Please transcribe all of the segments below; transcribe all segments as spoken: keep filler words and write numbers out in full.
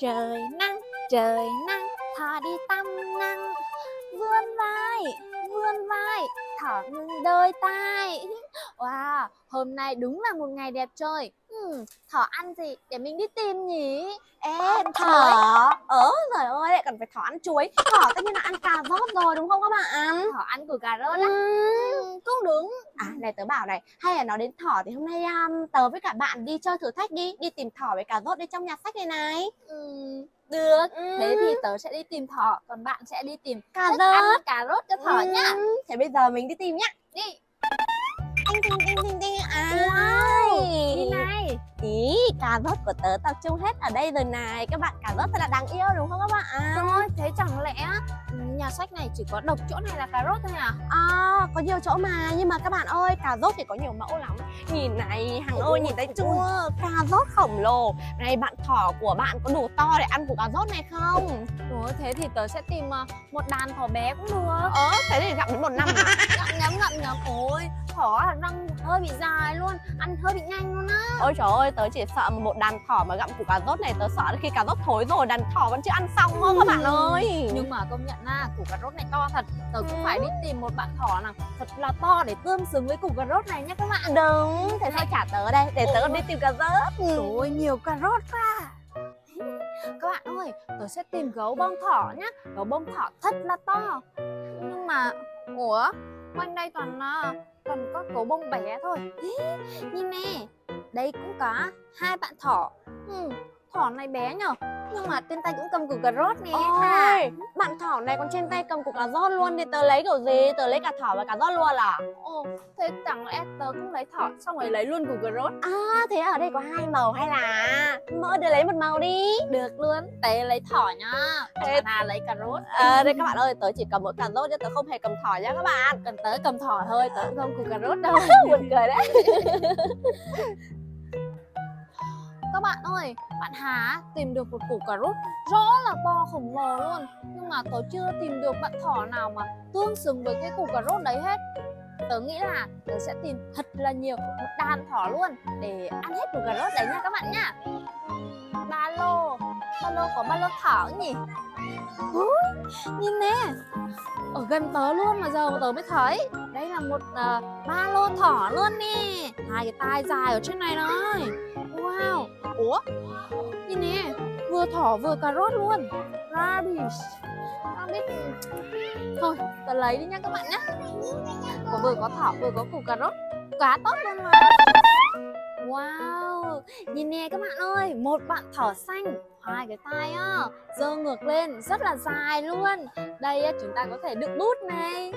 Trời nắng, trời nắng, thò đi tăm nắng. Vươn vai, vươn vai, thỏ ngừng đôi tay. Wow, hôm nay đúng là một ngày đẹp trời. Hmm, thỏ ăn gì? Để mình đi tìm nhỉ. Ê, thỏ. Ớ, trời ơi, lại cần phải thỏ ăn chuối. Thỏ tất nhiên là ăn cà rốt rồi đúng không các bạn? Thỏ ăn củ cà rốt á. Ừ, cũng đúng. À, này tớ bảo này, hay là nói đến thỏ thì hôm nay um, tớ với cả bạn đi chơi thử thách đi. Đi tìm thỏ với cà rốt đi trong nhà sách này này. Ừ, được. Ừ. Thế thì tớ sẽ đi tìm thỏ, còn bạn sẽ đi tìm cà rốt. Ăn cà rốt cho thỏ ừ. nhá. Thế bây giờ mình đi tìm nhá. Đi. Tinh tinh tinh tinh tinh. À, đi này. Ý, cà rốt của tớ tập trung hết ở đây rồi này. Các bạn, cà rốt thật là đáng yêu đúng không các bạn? À, thôi, thế chẳng lẽ nhà sách này chỉ có độc chỗ này là cà rốt thôi à? À, có nhiều chỗ mà. Nhưng mà các bạn ơi, cà rốt thì có nhiều mẫu lắm. Nhìn này, Hằng ơi, nhìn thấy chưa? Cà rốt khổng lồ. Này, bạn thỏ của bạn có đủ to để ăn củ cà rốt này không? Ủa, thế thì tớ sẽ tìm một đàn thỏ bé cũng được. Ờ, thế thì gặm đến một năm à? Gặm nhấm, gặm nhấm. Ôi, thỏ là răng hơi bị dài luôn, ăn hơi bị nhanh luôn á. Ôi trời ơi, tớ chỉ sợ một đàn thỏ mà gặm củ cà rốt này, tớ sợ khi cà rốt thối rồi đàn thỏ vẫn chưa ăn xong nữa ừ. các bạn ơi. Nhưng mà công nhận là củ cà rốt này to thật. Tớ cũng ừ. phải đi tìm một bạn thỏ nào thật là to để tương xứng với củ cà rốt này nha các bạn. Đúng, thế sao trả tớ đây, để tớ còn đi tìm cà rốt. Trời ừ. ơi, nhiều cà rốt quá. Các bạn ơi, tớ sẽ tìm gấu bông thỏ nhá. Gấu bông thỏ thật là to. Nhưng mà, ủa, quanh đây toàn toàn có gấu bông bé thôi. Nhìn nè, đây cũng có hai bạn thỏ. Ừ, thỏ này bé nhở, nhưng mà trên tay cũng cầm củ cà rốt nè. Ôi, bạn thỏ này còn trên tay cầm củ cà rốt luôn thì tớ lấy kiểu gì? Tớ lấy cả thỏ và cà rốt luôn à? Ồ, thế chẳng lẽ tớ cũng lấy thỏ xong rồi lấy luôn củ cà rốt à? Thế ở đây có hai màu hay là mỗi đứa lấy một màu đi? Được luôn, tớ lấy thỏ nhá. Thế là lấy cà rốt à? Đây các bạn ơi, tớ chỉ cầm mỗi cà rốt chứ tớ không hề cầm thỏ nha các bạn. Cần tớ cầm thỏ thôi, tớ không củ cà rốt đâu. Buồn cười đấy. Các bạn ơi, bạn Hà tìm được một củ cà rốt rõ là to khổng lồ luôn. Nhưng mà tớ chưa tìm được bạn thỏ nào mà tương xứng với cái củ cà rốt đấy hết. Tớ nghĩ là tớ sẽ tìm thật là nhiều, một đàn thỏ luôn, để ăn hết củ cà rốt đấy nha các bạn nhá. Ba lô, ba lô có ba lô thỏ nhỉ? Úi, nhìn nè, ở gần tớ luôn mà giờ mà tớ mới thấy. Đây là một uh, ba lô thỏ luôn nè. Hai cái tai dài ở trên này rồi. Wow, ủa, nhìn nè, vừa thỏ vừa cà rốt luôn. Radish, rabbit. Thôi, tớ lấy đi nha các bạn nhé. Có vừa có thỏ vừa có củ cà rốt, quá tốt luôn mà. Wow, nhìn nè các bạn ơi, một bạn thỏ xanh, hai cái tai á, giơ ngược lên, rất là dài luôn. Đây á, chúng ta có thể đựng bút này.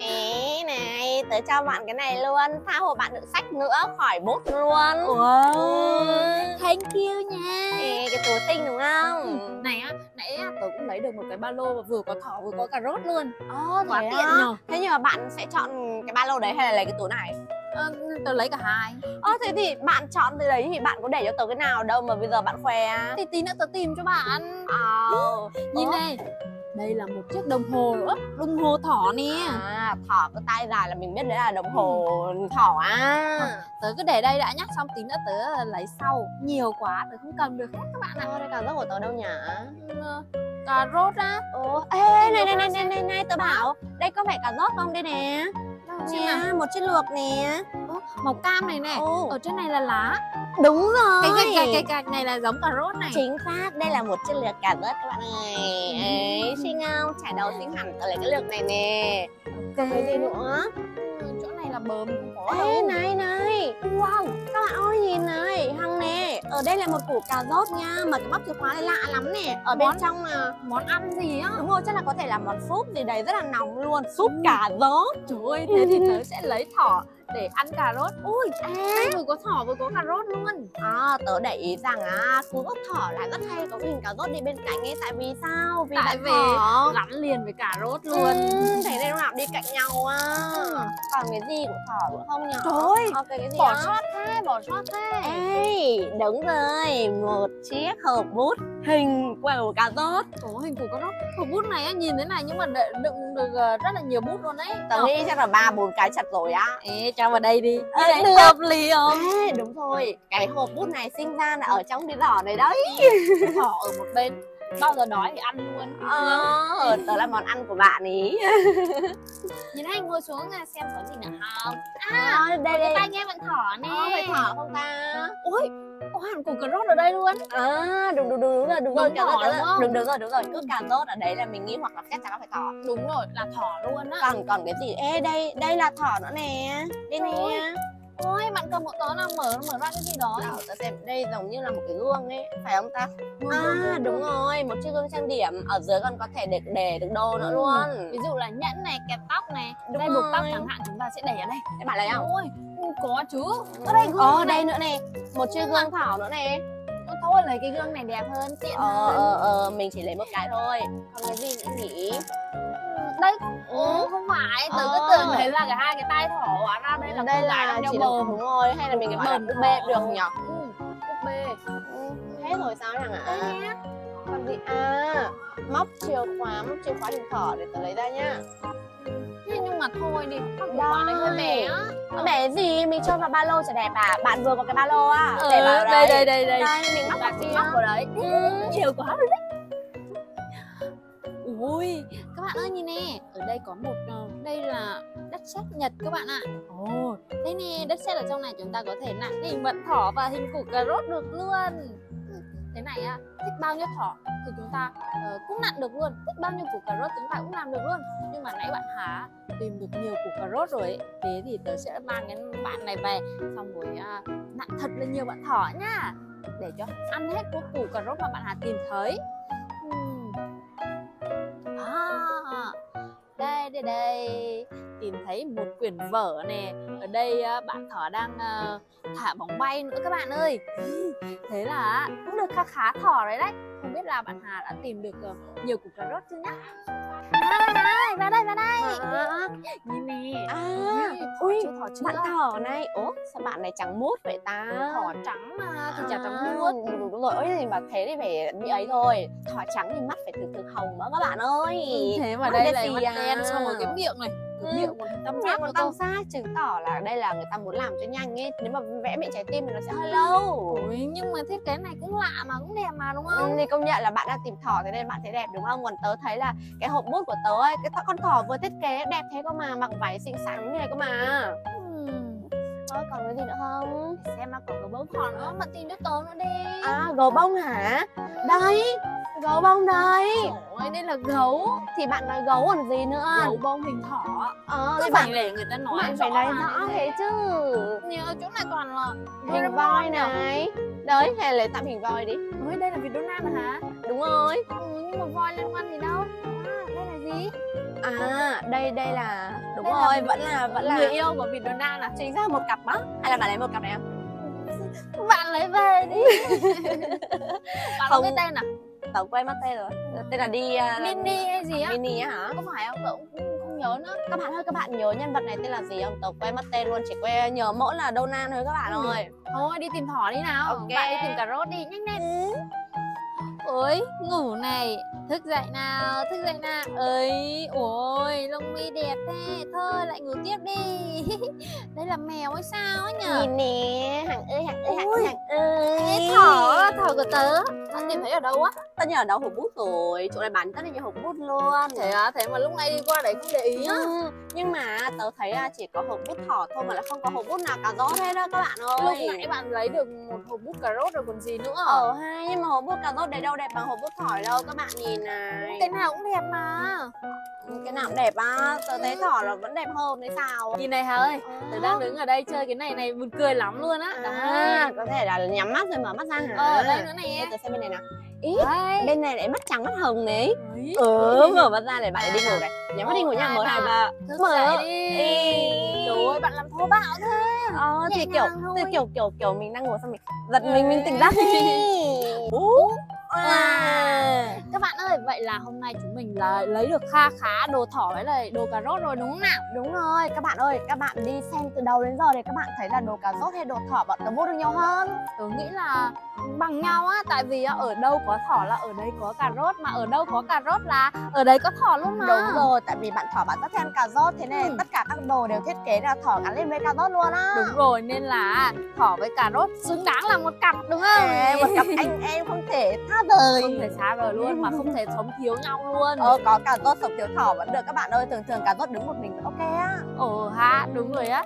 Ê này, tớ cho bạn cái này luôn, tha hồ bạn đựng sách nữa, khỏi bút luôn. Wow, thank you nha. Ê, cái túi tinh đúng không? Ừ. Này á, nãy á, tớ cũng lấy được một cái ba lô mà vừa có thỏ vừa có cà rốt luôn. Oh, quá tiện nhờ. Thế nhưng mà bạn sẽ chọn cái ba lô đấy hay là lấy cái túi này? Ờ, tớ lấy cả hai. Ờ, thế thì bạn chọn từ đấy thì bạn có để cho tớ cái nào đâu mà bây giờ bạn khoe. Thì tí nữa tớ tìm cho bạn. À, nhìn ớ. Này, đây là một chiếc đồng hồ nữa. Đồng hồ thỏ nè. À, thỏ có tai dài là mình biết đấy là đồng hồ ừ. thỏ à. À, tớ cứ để đây đã nhá, xong tí nữa tớ lấy sau. Nhiều quá, tớ không cầm được hết các bạn ạ. Ờ, đây cà rốt của tớ đâu nhỉ? Ừ, cà rốt á. Ồ, ê, này, này, này, này, này, này, tớ bảo. Đây có phải cà rốt không đây nè? Nè, một chiếc lược nè. Ủa, màu cam này nè. Ồ, ở trên này là lá. Đúng rồi, cái gạch, cái gạch này là giống cà rốt này. Chính xác, đây là một chiếc lược cà rốt các bạn ơi. Ấy, xinh không? Trải đầu xinh hẳn, tớ lấy cái lược này nè. Cái gì nữa? Chỗ này là bờm. Ê, này, này. Wow, các bạn ơi nhìn này, Hằng nè. Ở đây là một củ cà rốt nha. Mà cái bắp chìa khóa này lạ lắm nè. Ở bên trong là món ăn gì á? Đúng rồi, chắc là có thể là món súp gì đấy rất là nóng luôn. Súp ừ. cà rốt. Trời ơi, thế thì tớ sẽ lấy thỏ để ăn cà rốt. Ui, à, vừa có thỏ vừa có cà rốt luôn. À, tớ để ý rằng à, cú gốc thỏ là rất hay có hình cà rốt đi bên cạnh ấy. Tại vì sao? Vì tại vì gắn liền với cà rốt luôn. Ừ, thấy đây nào đi cạnh nhau à. Ừ. Còn cái gì của thỏ cũng không nhỉ? Trời, à, cái gì bỏ sót thế, bỏ sót thế. Ê, đúng rồi, một chiếc hộp bút hình của cà rốt. Ủa, hình của cà rốt. Hộp bút này nhìn thế này nhưng mà đựng ăn được rất là nhiều bút luôn đấy. Tớ nghĩ chắc là ba bốn cái chặt rồi á. Ê, cho vào đây đi. Ê, được. Hợp lý không? Ê, đúng rồi. Cái hộp bút này sinh ra là ở trong cái lò này đấy. Lò ở một bên. Bao giờ nói thì ăn luôn. Ờ, tớ là món ăn của bạn ý. Nhìn anh ngồi xuống xem có gì nữa không. À, à đây đây. Tay nghe bạn thỏ nè. Ờ, phải thỏ không ta? Ui, có hẳn củ cà rốt ở đây luôn. À, đúng đúng đúng đúng rồi, đúng, đúng rồi, thỏ đúng, đúng, đúng, đúng rồi, đúng rồi. Cứ cà rốt ở đấy là mình nghĩ hoặc là chắc chắn là phải thỏ. Đúng rồi, là thỏ luôn á. Còn còn cái gì? Ê, đây, đây là thỏ nữa nè. Đây nè. Ôi, bạn cầm một tớ nào mở mở ra cái gì đó. Nào, tớ xem đây giống như là một cái gương ấy, phải không ta? Ừ, à, đúng, đúng rồi, một chiếc gương trang điểm, ở dưới còn có thể để để được đồ nữa luôn. Ví dụ là nhẫn này, kẹp tóc này, dây buộc tóc chẳng hạn, chúng ta sẽ để ở đây. Các bạn lấy không? Ôi, có chứ. Ở đây gương. Ờ, đây nữa này, một chiếc gương thỏ nữa này. Thôi lấy cái gương này đẹp hơn, tiện ờ, hơn. Ờ, ờ, mình chỉ lấy một cái thôi. Còn cái gì nữa nhỉ? Đây, ừ, không phải, tớ ờ. cứ tưởng đấy là cái hai cái tay thỏ hóa ra đây là đây là chỉ là bờm thôi, hay là mình cái bờm búp bê được không nhỉ? Ừ, búp bê. Ừ, hết rồi sao Hằng ạ? À? Còn gì? À, móc chìa khóa, móc chìa khóa hình thỏ để tớ lấy ra nhá. Nhưng mà thôi đi, móc chìa khóa này hơi bé á. Bé gì? Mình cho vào ba lô chả đẹp à? Bạn vừa có cái ba lô á, để vào đây. Đây đây đây đây. Mình móc vào móc vào đấy. Nhiều quá rồi đấy. Ui, các bạn ơi nhìn nè, ở đây có một, đây là đất sét Nhật các bạn ạ. Ồ, oh, đây nè, đất sét ở trong này chúng ta có thể nặn hình vận thỏ và hình củ cà rốt được luôn. Thế này á, thích bao nhiêu thỏ thì chúng ta uh, cũng nặn được luôn, thích bao nhiêu củ cà rốt chúng ta cũng làm được luôn. Nhưng mà nãy bạn Hà tìm được nhiều củ cà rốt rồi ấy. Thế thì tớ sẽ mang cái bạn này về, xong rồi uh, nặn thật là nhiều bạn thỏ nha, để cho ăn hết cái củ cà rốt mà bạn Hà tìm thấy. Đây, đây, đây, tìm thấy một quyển vở nè. Ở đây bạn thỏ đang thả bóng bay nữa các bạn ơi. Thế là cũng được khá khá thỏ đấy đấy. Không biết là bạn Hà đã tìm được nhiều củ cà rốt chưa nhá. À, vào đây, vào đây. À, nhìn nè. À, ui, thỏ chưa? Bạn thỏ này. Ố, sao bạn này trắng mốt vậy ta? Thỏ trắng mà, thì chả trắng mốt. Đúng rồi, ôi thì mà thế thì phải như ấy thôi. Thỏ trắng thì mắt phải từ từ hồng đó các bạn ơi. Thế mà đây là mắt đen, xong rồi cái miệng này. Miệng còn tam giác còn tam giác chứng tỏ là đây là người ta muốn làm cho nhanh ấy. Nếu mà vẽ bị trái tim thì nó sẽ hơi lâu. Ôi, nhưng mà thiết kế này cũng lạ mà cũng đẹp mà đúng không? Ừ, thì công nhận là bạn đang tìm thỏ thế nên bạn thấy đẹp đúng không? Còn tớ thấy là cái hộp bút của tớ ấy, cái con thỏ vừa thiết kế đẹp thế cơ mà, mặc váy xinh xắn như này cơ mà. Thôi còn cái gì nữa không? Để xem mà còn gấu bông thỏ nữa, mà tìm đứa tớ nữa đi. À, gấu bông hả? Đây, gấu bông đây. Ôi, đây là gấu. Thì bạn nói gấu còn gì nữa? Gấu bông hình thỏ. Ờ, thì bạn để người ta nói bạn phải nói rõ thế chứ. Nhiều chỗ này toàn là hình voi này. Đấy, hay lấy tạm hình voi đi. Ôi, đây là vịt Donald hả? Đúng rồi. Ừ, nhưng mà voi liên quan gì đâu. À, đây là gì? À, đây đây là đúng đây rồi, là vẫn là vẫn là người yêu của vịt Donald là chính ra một cặp á. Hay là bạn lấy một cặp này không? Bạn lấy về đi. Bạn không biết tên à? Tớ quay mất tên rồi. Tên là đi uh, Mini hay gì á? Mini á hả? Có phải không? Tớ cũng không, không nhớ nữa. Các bạn ơi, các bạn nhớ nhân vật này tên là gì không? Tớ quay mất tên luôn, chỉ quay nhớ mẫu là Donald thôi các bạn ừ. ơi. Thôi đi tìm thỏ đi nào. Okay. Bạn đi tìm cà rốt đi, nhanh lên. Ừ. Ôi, ngủ này, thức dậy nào, thức dậy nào. Ấy, ôi, lông mi đẹp thế, thôi lại ngủ tiếp đi. Đây là mèo hay sao ấy nhở? Nhìn nè, Hằng ơi, Hằng ơi, Hằng, Hằng ơi. Cái thỏ, thỏ của tớ, bạn tìm thấy ở đâu á? Tớ nhớ ở đâu hộp bút rồi, chỗ này bán rất là nhiều hộp bút luôn. Thế á, thế mà lúc này đi qua đấy không để ý á. Ừ. Nhưng mà tớ thấy là chỉ có hộp bút thỏ thôi mà lại không có hộp bút nào cà rốt hết đó các bạn ơi. Lúc nãy bạn lấy được một hộp bút cà rốt rồi còn gì nữa. Ờ hay, nhưng mà hộp bút cà rốt đấy đâu đẹp bằng hộp bút thỏ đâu các bạn nhìn này. Cái nào cũng đẹp mà. Cái nào cũng đẹp á, tớ thấy thỏ là vẫn đẹp hơn đấy sao. Nhìn này Hà ơi, tớ đang đứng ở đây chơi cái này này buồn cười lắm luôn á. À, có thể là nhắm mắt rồi mở mắt ra hả? Ờ, đây nữa này. Tớ xem bên này nào. Ý, bên này lại mắt trắng mắt hồng đấy. Ừ, mở mắt ra để bạn đi ngủ này. Nhắm mắt đi ngủ nha, mở hai ba. Mở đi. Trời ơi, bạn làm thô bạo thế. Ờ, thì kiểu thì kiểu kiểu kiểu mình đang ngủ xong mình giật mình mình tỉnh giấc. À. Các bạn ơi, vậy là hôm nay chúng mình là lấy được kha khá đồ thỏ với lại đồ cà rốt rồi đúng không nào? Đúng rồi, các bạn ơi, các bạn đi xem từ đầu đến giờ để các bạn thấy là đồ cà rốt hay đồ thỏ bọn tớ mua được nhiều hơn. Tớ nghĩ là bằng nhau á, tại vì ở đâu có thỏ là ở đấy có cà rốt, mà ở đâu có cà rốt là ở đấy có thỏ luôn mà. Đúng rồi, tại vì bạn thỏ bạn rất thèm cà rốt, thế nên ừ. tất cả các đồ đều thiết kế là thỏ gắn lên với cà rốt luôn á. Đúng rồi, nên là thỏ với cà rốt xứng đáng là một cặp, đúng không? Ê, một cặp anh em không thể xa rời, không thể xa rời luôn, mà không thể sống thiếu nhau luôn. Ờ, có cà rốt sống thiếu thỏ vẫn được các bạn ơi, thường thường cà rốt đứng một mình ok á. Ồ ha, đúng rồi á.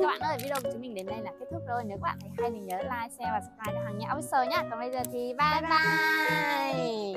Các bạn ơi, video của chúng mình đến đây là kết thúc rồi. Nếu các bạn thấy hay thì nhớ like, share và subscribe cho Hằng Nheo Official nhé. Còn bây giờ thì bye bye, bye.